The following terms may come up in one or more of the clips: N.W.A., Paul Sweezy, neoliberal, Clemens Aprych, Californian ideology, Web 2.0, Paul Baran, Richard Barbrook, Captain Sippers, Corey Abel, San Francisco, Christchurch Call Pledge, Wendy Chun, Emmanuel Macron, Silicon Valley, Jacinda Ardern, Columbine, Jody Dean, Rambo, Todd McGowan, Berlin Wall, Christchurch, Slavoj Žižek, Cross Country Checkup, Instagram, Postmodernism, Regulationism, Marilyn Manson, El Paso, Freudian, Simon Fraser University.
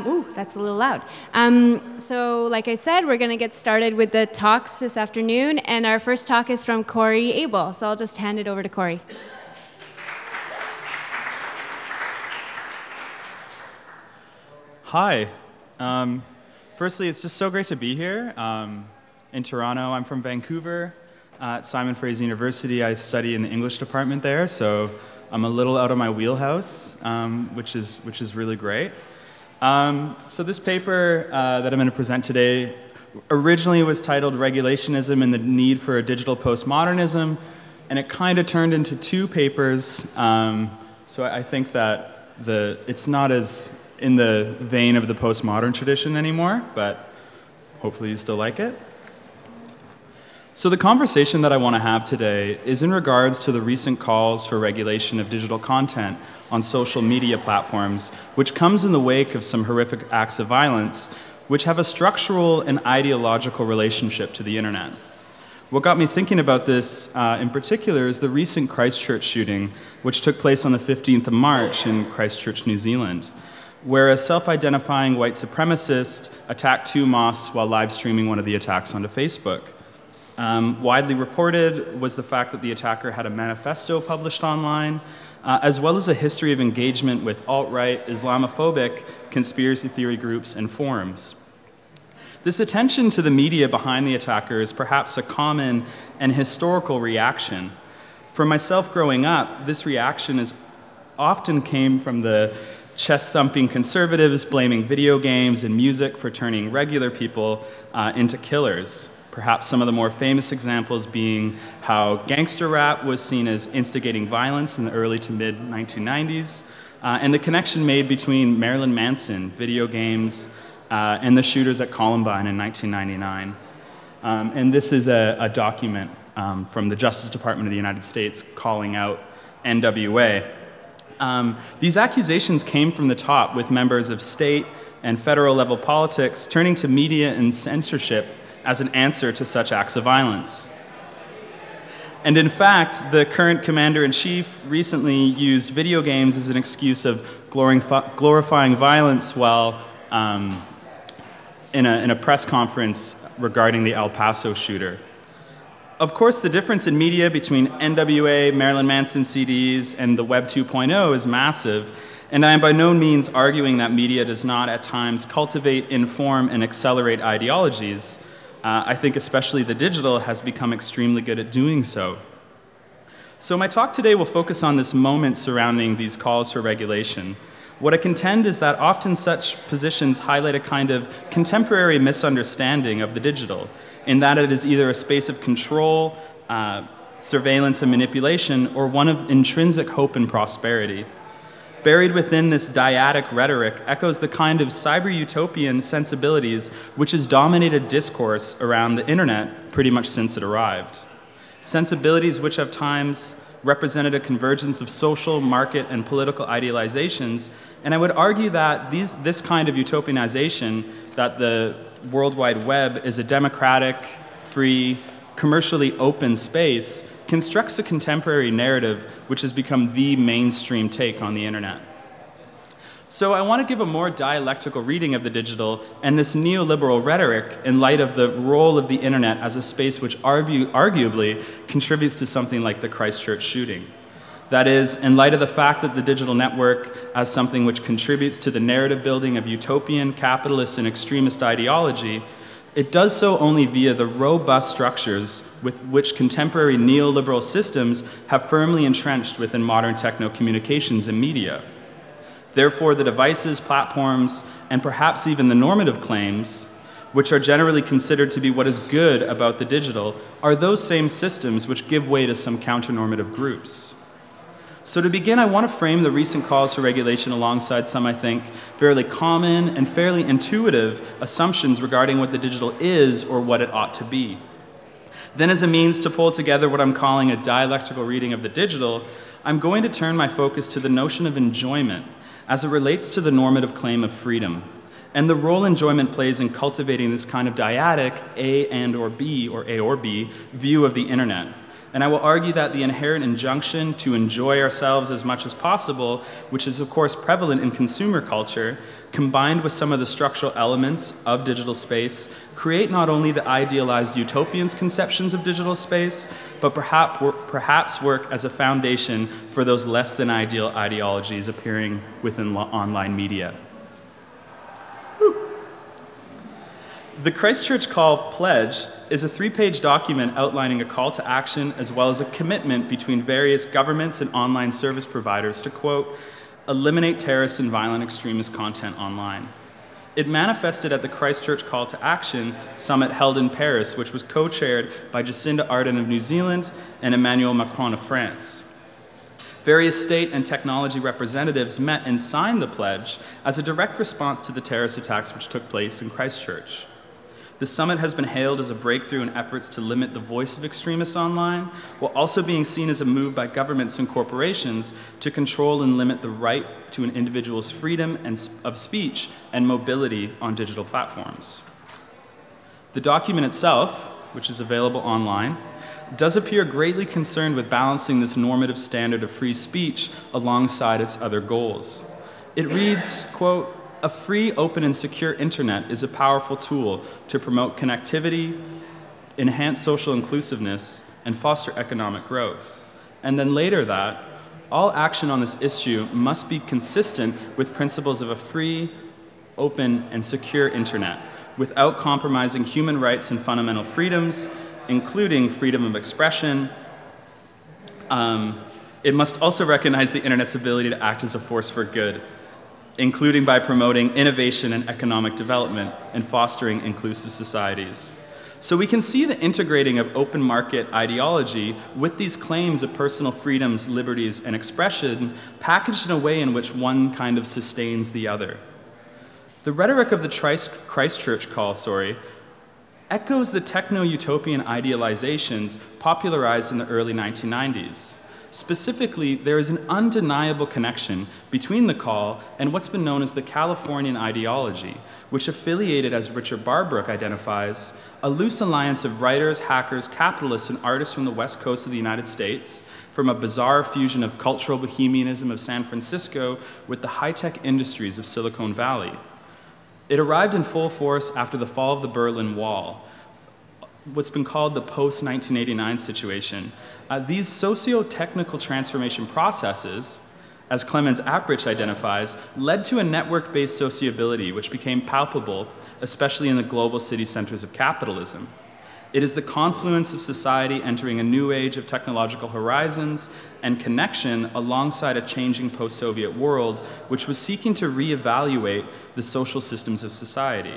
Ooh, that's a little loud. So like I said, we're going to get started with the talks this afternoon, and our first talk is from Corey Abel. So I'll just hand it over to Corey. Hi. Firstly, it's just so great to be here in Toronto. I'm from Vancouver. At Simon Fraser University, I study in the English department there, so I'm a little out of my wheelhouse, which is really great. So this paper that I'm going to present today originally was titled Regulationism and the Need for a Digital Postmodernism, and it kind of turned into two papers, so I think that it's not as in the vein of the postmodern tradition anymore, but hopefully you still like it. So the conversation that I want to have today is in regards to the recent calls for regulation of digital content on social media platforms, which comes in the wake of some horrific acts of violence, which have a structural and ideological relationship to the internet. What got me thinking about this in particular is the recent Christchurch shooting, which took place on the 15th of March in Christchurch, New Zealand, where a self-identifying white supremacist attacked two mosques while live streaming one of the attacks onto Facebook. Widely reported was the fact that the attacker had a manifesto published online, as well as a history of engagement with alt-right, Islamophobic, conspiracy theory groups and forums. This attention to the media behind the attacker is perhaps a common and historical reaction. For myself growing up, this reaction often came from the chest-thumping conservatives blaming video games and music for turning regular people into killers. Perhaps some of the more famous examples being how gangster rap was seen as instigating violence in the early to mid 1990s, and the connection made between Marilyn Manson, video games, and the shooters at Columbine in 1999. And this is a document from the Justice Department of the United States calling out N.W.A. These accusations came from the top, with members of state and federal level politics turning to media and censorship as an answer to such acts of violence. And in fact, the current commander-in-chief recently used video games as an excuse of glorifying violence while in a press conference regarding the El Paso shooter. Of course, the difference in media between N.W.A., Marilyn Manson CDs, and the Web 2.0 is massive, and I am by no means arguing that media does not at times cultivate, inform, and accelerate ideologies. I think especially the digital has become extremely good at doing so. So my talk today will focus on this moment surrounding these calls for regulation. What I contend is that often such positions highlight a kind of contemporary misunderstanding of the digital, in that it is either a space of control, surveillance and manipulation, or one of intrinsic hope and prosperity. Buried within this dyadic rhetoric echoes the kind of cyber-utopian sensibilities which has dominated discourse around the internet pretty much since it arrived. Sensibilities which have times represented a convergence of social, market, and political idealizations, and I would argue that this kind of utopianization, that the World Wide Web is a democratic, free, commercially open space, constructs a contemporary narrative which has become the mainstream take on the internet. So I want to give a more dialectical reading of the digital and this neoliberal rhetoric in light of the role of the internet as a space which arguably contributes to something like the Christchurch shooting. That is, in light of the fact that the digital network as something which contributes to the narrative building of utopian, capitalist, and extremist ideology, it does so only via the robust structures with which contemporary neoliberal systems have firmly entrenched within modern techno-communications and media. Therefore, the devices, platforms, and perhaps even the normative claims, which are generally considered to be what is good about the digital, are those same systems which give way to some counter-normative groups. So to begin, I want to frame the recent calls for regulation alongside some, I think, fairly common and fairly intuitive assumptions regarding what the digital is or what it ought to be. Then, as a means to pull together what I'm calling a dialectical reading of the digital, I'm going to turn my focus to the notion of enjoyment as it relates to the normative claim of freedom, and the role enjoyment plays in cultivating this kind of dyadic A and or B, or A or B, view of the internet, And I will argue that the inherent injunction to enjoy ourselves as much as possible, which is of course prevalent in consumer culture, combined with some of the structural elements of digital space, create not only the idealized utopian conceptions of digital space, but perhaps work as a foundation for those less than ideal ideologies appearing within online media. The Christchurch Call Pledge is a three-page document outlining a call to action as well as a commitment between various governments and online service providers to, quote, eliminate terrorist and violent extremist content online. It manifested at the Christchurch Call to Action summit held in Paris, which was co-chaired by Jacinda Ardern of New Zealand and Emmanuel Macron of France. Various state and technology representatives met and signed the pledge as a direct response to the terrorist attacks which took place in Christchurch. The summit has been hailed as a breakthrough in efforts to limit the voice of extremists online, while also being seen as a move by governments and corporations to control and limit the right to an individual's freedom of speech and mobility on digital platforms. The document itself, which is available online, does appear greatly concerned with balancing this normative standard of free speech alongside its other goals. It reads, quote, a free, open, and secure internet is a powerful tool to promote connectivity, enhance social inclusiveness, and foster economic growth. And then later that, all action on this issue must be consistent with principles of a free, open, and secure internet, without compromising human rights and fundamental freedoms, including freedom of expression. It must also recognize the internet's ability to act as a force for good, including by promoting innovation and economic development and fostering inclusive societies. So we can see the integrating of open market ideology with these claims of personal freedoms, liberties, and expression packaged in a way in which one kind of sustains the other. The rhetoric of the Christchurch Call, echoes the techno-utopian idealizations popularized in the early 1990s. Specifically, there is an undeniable connection between the call and what's been known as the Californian ideology, which affiliated, as Richard Barbrook identifies, a loose alliance of writers, hackers, capitalists, and artists from the West Coast of the United States, from a bizarre fusion of cultural bohemianism of San Francisco with the high-tech industries of Silicon Valley. It arrived in full force after the fall of the Berlin Wall, what's been called the post-1989 situation. These socio-technical transformation processes, as Clemens Aprych identifies, led to a network-based sociability which became palpable, especially in the global city centers of capitalism. It is the confluence of society entering a new age of technological horizons and connection alongside a changing post-Soviet world which was seeking to reevaluate the social systems of society.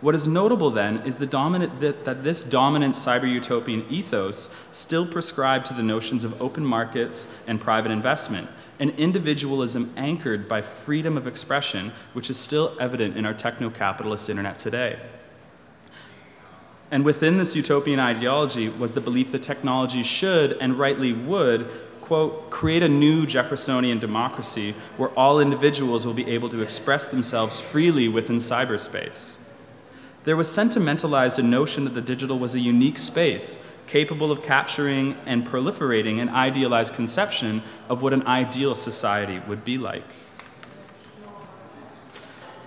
What is notable then is that this dominant cyber-utopian ethos still prescribed to the notions of open markets and private investment, an individualism anchored by freedom of expression, which is still evident in our techno-capitalist internet today. And within this utopian ideology was the belief that technology should, and rightly would, quote, create a new Jeffersonian democracy where all individuals will be able to express themselves freely within cyberspace. There was sentimentalized a notion that the digital was a unique space, capable of capturing and proliferating an idealized conception of what an ideal society would be like.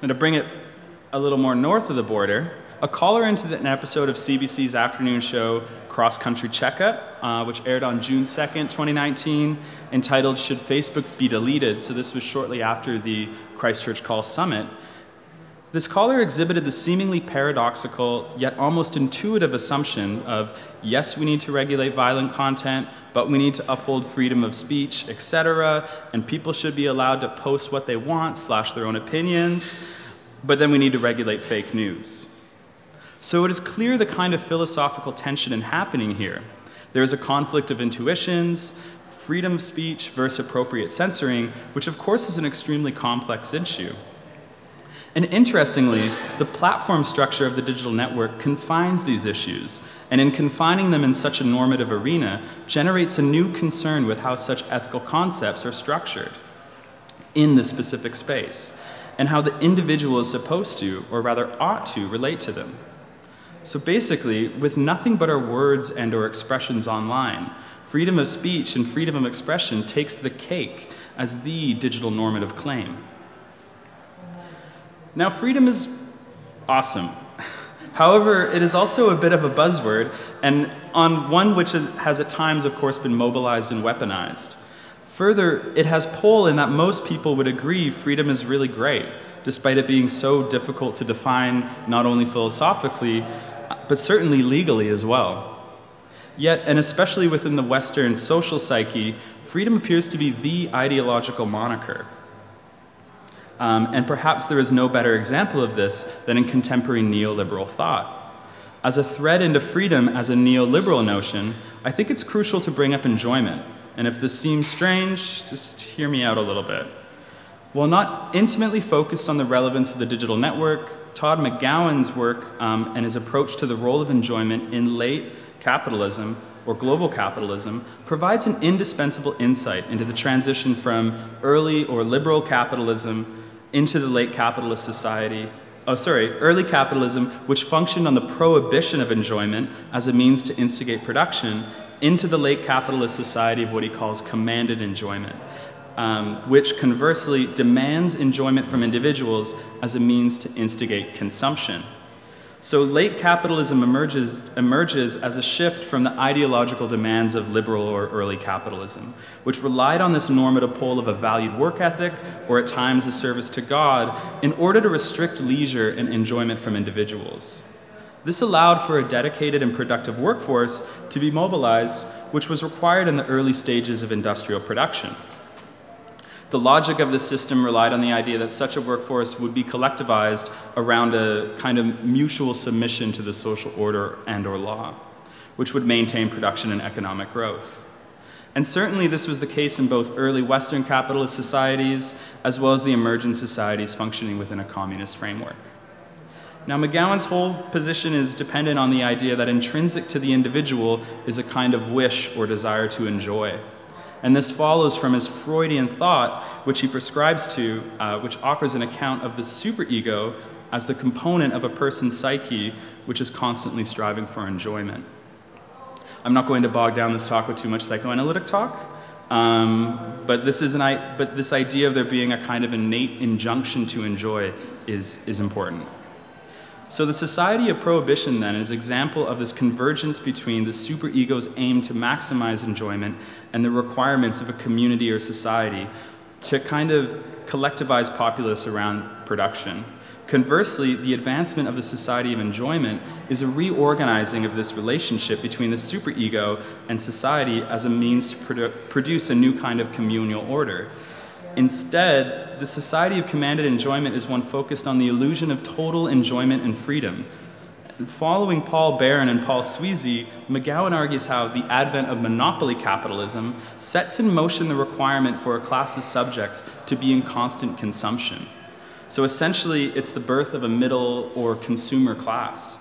And to bring it a little more north of the border, a caller into an episode of CBC's afternoon show, Cross Country Checkup, which aired on June 2nd, 2019, entitled, Should Facebook Be Deleted? So this was shortly after the Christchurch Call Summit. This caller exhibited the seemingly paradoxical, yet almost intuitive assumption of, yes, we need to regulate violent content, but we need to uphold freedom of speech, etc., and people should be allowed to post what they want, / their own opinions, but then we need to regulate fake news. So it is clear the kind of philosophical tension happening here. There is a conflict of intuitions, freedom of speech versus appropriate censoring, which of course is an extremely complex issue. And interestingly, the platform structure of the digital network confines these issues, and in confining them in such a normative arena, generates a new concern with how such ethical concepts are structured in this specific space, and how the individual is supposed to, or rather ought to, relate to them. So basically, with nothing but our words and our expressions online, freedom of speech and freedom of expression takes the cake as the digital normative claim. Now, freedom is awesome. However, it is also a bit of a buzzword, and one which has at times, of course, been mobilized and weaponized. Further, it has pull in that most people would agree freedom is really great, despite it being so difficult to define not only philosophically, but certainly legally as well. Yet, and especially within the Western social psyche, freedom appears to be the ideological moniker. And perhaps there is no better example of this than in contemporary neoliberal thought. As a thread into freedom as a neoliberal notion, I think it's crucial to bring up enjoyment. And if this seems strange, just hear me out a little bit. While not intimately focused on the relevance of the digital network, Todd McGowan's work and his approach to the role of enjoyment in late capitalism or global capitalism provides an indispensable insight into the transition from early or liberal capitalism into the late capitalist society. Oh, sorry, early capitalism, which functioned on the prohibition of enjoyment as a means to instigate production, into the late capitalist society of what he calls commanded enjoyment, which conversely demands enjoyment from individuals as a means to instigate consumption. So late capitalism emerges as a shift from the ideological demands of liberal or early capitalism, which relied on this normative pull of a valued work ethic, or at times a service to God, in order to restrict leisure and enjoyment from individuals. This allowed for a dedicated and productive workforce to be mobilized, which was required in the early stages of industrial production. The logic of this system relied on the idea that such a workforce would be collectivized around a kind of mutual submission to the social order and or law, which would maintain production and economic growth. And certainly this was the case in both early Western capitalist societies as well as the emergent societies functioning within a communist framework. Now, McGowan's whole position is dependent on the idea that intrinsic to the individual is a kind of wish or desire to enjoy. And this follows from his Freudian thought, which he prescribes to, which offers an account of the superego as the component of a person's psyche, which is constantly striving for enjoyment. I'm not going to bog down this talk with too much psychoanalytic talk, but this idea of there being a kind of innate injunction to enjoy is important. So the society of prohibition, then, is an example of this convergence between the superego's aim to maximize enjoyment and the requirements of a community or society to kind of collectivize populace around production. Conversely, the advancement of the society of enjoyment is a reorganizing of this relationship between the superego and society as a means to produce a new kind of communal order. Instead, the society of commanded enjoyment is one focused on the illusion of total enjoyment and freedom. Following Paul Baran and Paul Sweezy, McGowan argues how the advent of monopoly capitalism sets in motion the requirement for a class of subjects to be in constant consumption. So essentially, it's the birth of a middle or consumer class,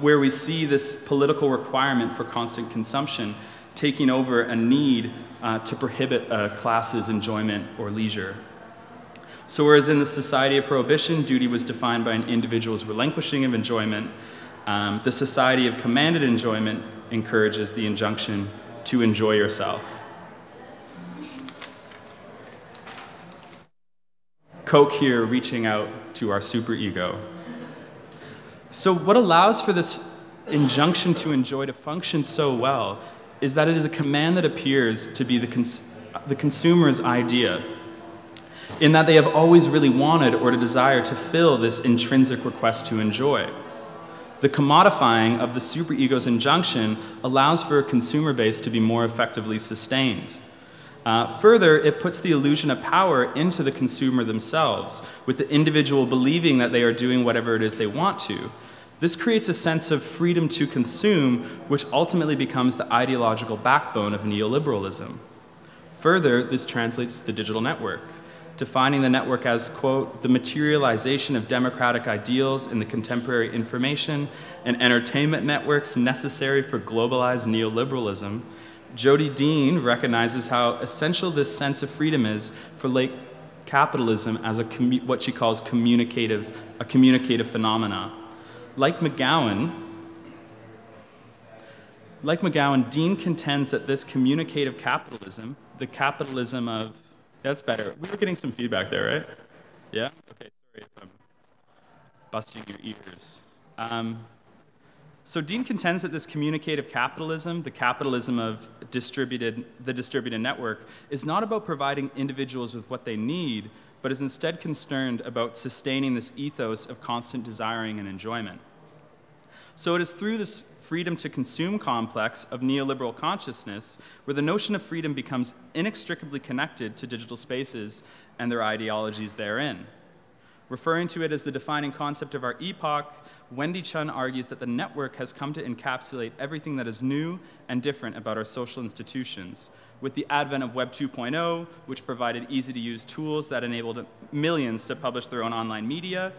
where we see this political requirement for constant consumption taking over a need to prohibit a class's enjoyment or leisure. So whereas in the society of prohibition, duty was defined by an individual's relinquishing of enjoyment, the society of commanded enjoyment encourages the injunction to enjoy yourself. Coke here reaching out to our superego. So what allows for this injunction to enjoy to function so well is that it is a command that appears to be the consumer's idea, in that they have always really wanted or desired to fill this intrinsic request to enjoy. The commodifying of the superego's injunction allows for a consumer base to be more effectively sustained. Further, it puts the illusion of power into the consumer themselves, with the individual believing that they are doing whatever it is they want to. This creates a sense of freedom to consume, which ultimately becomes the ideological backbone of neoliberalism. Further, this translates to the digital network, defining the network as, quote, the materialization of democratic ideals in the contemporary information and entertainment networks necessary for globalized neoliberalism. Jody Dean recognizes how essential this sense of freedom is for late capitalism as what she calls a communicative phenomena. Like McGowan, Dean contends that this communicative capitalism, the capitalism of, that's better. We were getting some feedback there, right? Yeah? Okay, sorry if I'm busting your ears. So Dean contends that this communicative capitalism, the capitalism of the distributed network, is not about providing individuals with what they need, but is instead concerned about sustaining this ethos of constant desiring and enjoyment. So it is through this freedom to consume complex of neoliberal consciousness where the notion of freedom becomes inextricably connected to digital spaces and their ideologies therein. Referring to it as the defining concept of our epoch, Wendy Chun argues that the network has come to encapsulate everything that is new and different about our social institutions. With the advent of Web 2.0, which provided easy-to-use tools that enabled millions to publish their own online media,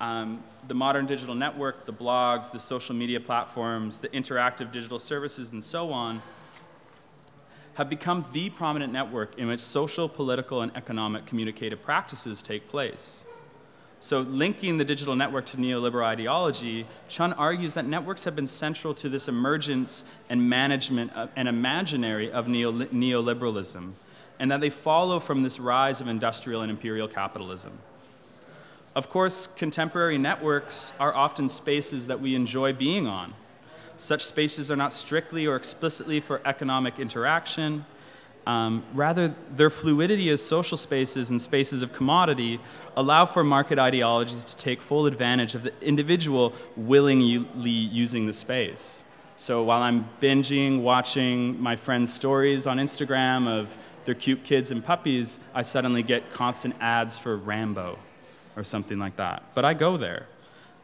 the modern digital network, the blogs, the social media platforms, the interactive digital services, and so on, have become the prominent network in which social, political, and economic communicative practices take place. So linking the digital network to neoliberal ideology, Chun argues that networks have been central to this emergence and management of, and imaginary of neoliberalism, and that they follow from this rise of industrial and imperial capitalism. Of course, contemporary networks are often spaces that we enjoy being on. Such spaces are not strictly or explicitly for economic interaction. Rather, their fluidity as social spaces and spaces of commodity allow for market ideologies to take full advantage of the individual willingly using the space. So while I'm binging, watching my friends' stories on Instagram of their cute kids and puppies, I suddenly get constant ads for Rambo or something like that. But I go there.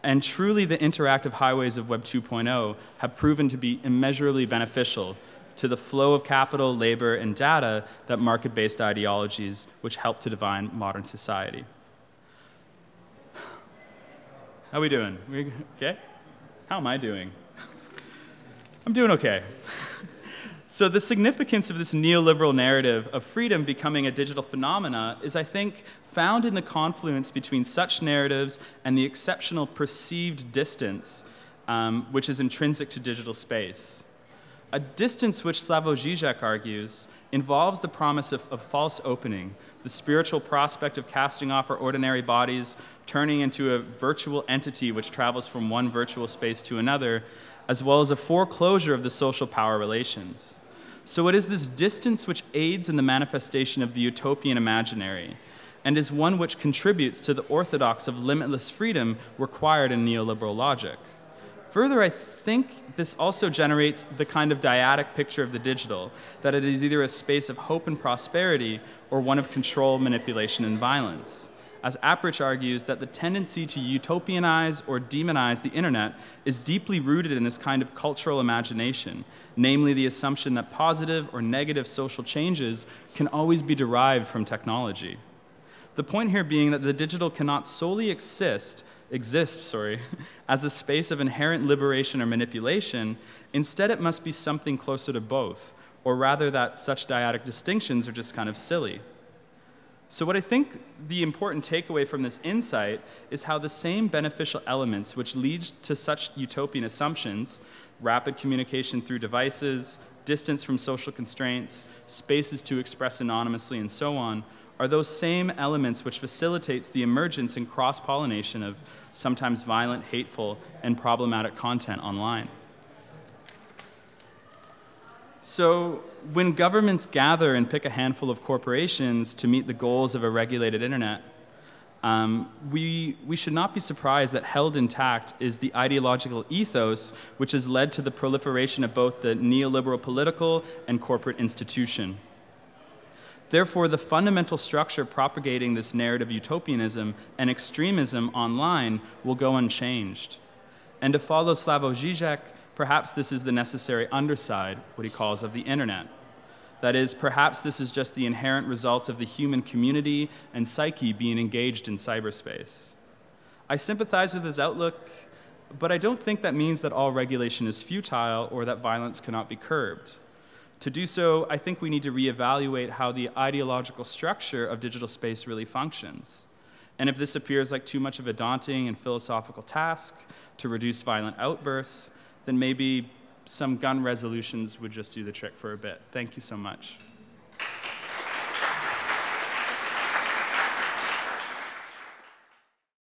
And truly, the interactive highways of Web 2.0 have proven to be immeasurably beneficial to the flow of capital, labor, and data that market-based ideologies which help to define modern society. How we doing? We okay? How am I doing? I'm doing okay. So the significance of this neoliberal narrative of freedom becoming a digital phenomena is, I think, found in the confluence between such narratives and the exceptional perceived distance, which is intrinsic to digital space. A distance which Slavoj Žižek argues involves the promise of false opening, the spiritual prospect of casting off our ordinary bodies, turning into a virtual entity which travels from one virtual space to another, as well as a foreclosure of the social power relations. So it is this distance which aids in the manifestation of the utopian imaginary, and is one which contributes to the orthodox of limitless freedom required in neoliberal logic. Further, I think this also generates the kind of dyadic picture of the digital, that it is either a space of hope and prosperity or one of control, manipulation, and violence. As Aprich argues, that the tendency to utopianize or demonize the internet is deeply rooted in this kind of cultural imagination, namely the assumption that positive or negative social changes can always be derived from technology. The point here being that the digital cannot solely exist, as a space of inherent liberation or manipulation. Instead, it must be something closer to both, or rather that such dyadic distinctions are just kind of silly. So what I think the important takeaway from this insight is how the same beneficial elements which lead to such utopian assumptions, rapid communication through devices, distance from social constraints, spaces to express anonymously, and so on, are those same elements which facilitates the emergence and cross-pollination of sometimes violent, hateful, and problematic content online. So when governments gather and pick a handful of corporations to meet the goals of a regulated internet, we should not be surprised that held intact is the ideological ethos which has led to the proliferation of both the neoliberal political and corporate institution. Therefore, the fundamental structure propagating this narrative utopianism and extremism online will go unchanged. And to follow Slavoj Žižek, perhaps this is the necessary underside, what he calls, of the internet. That is, perhaps this is just the inherent result of the human community and psyche being engaged in cyberspace. I sympathize with his outlook, but I don't think that means that all regulation is futile or that violence cannot be curbed. To do so, I think we need to reevaluate how the ideological structure of digital space really functions. And if this appears like too much of a daunting and philosophical task, to reduce violent outbursts, then maybe some gun resolutions would just do the trick for a bit. Thank you so much.